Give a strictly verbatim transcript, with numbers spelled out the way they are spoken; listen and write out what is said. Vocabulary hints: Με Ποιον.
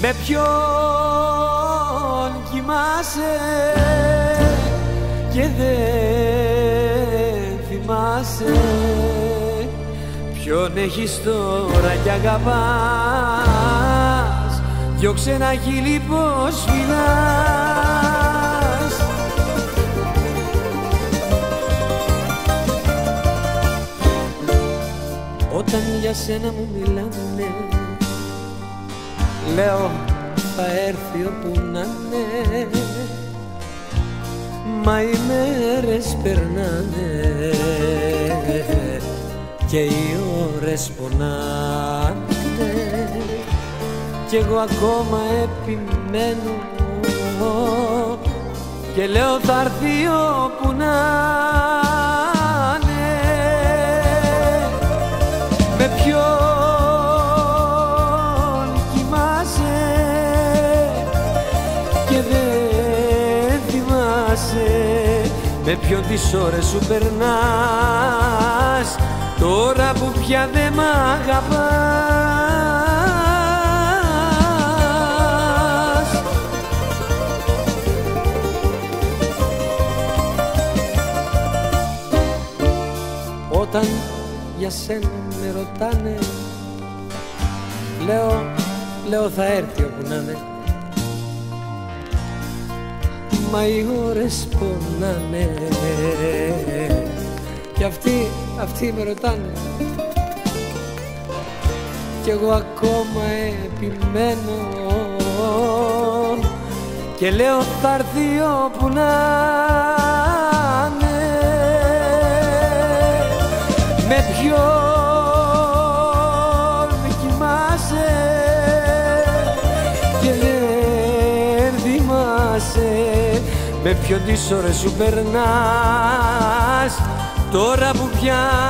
Με ποιον κοιμάσαι και δεν θυμάσαι, ποιον έχεις τώρα κι αγαπάς, δυο ξένα χείλη πως φυλάς. Όταν για σένα μου μιλάνε, λέω θα έρθει όπου να είναι, μα οι μέρες περνάνε και οι ώρες πονάνε κι εγώ ακόμα επιμένω και λέω θα έρθει όπου να είναι. Με ποιον με ποιον τις ώρες σου περνάς, τώρα που πια δε μ' αγαπάς. Όταν για σένα με ρωτάνε, λέω, λέω θα έρθει όπου να είναι, μα οι ώρες πονάνε κι αυτοί, αυτοί με ρωτάνε κι εγώ ακόμα επιμένω και λέω θα έρθει όπου να είναι. Με ποιον κοιμάσαι και δεν θυμάσαι, με ποιον τις ώρες σου περνάς, τώρα που πια